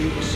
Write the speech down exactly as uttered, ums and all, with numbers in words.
shoes.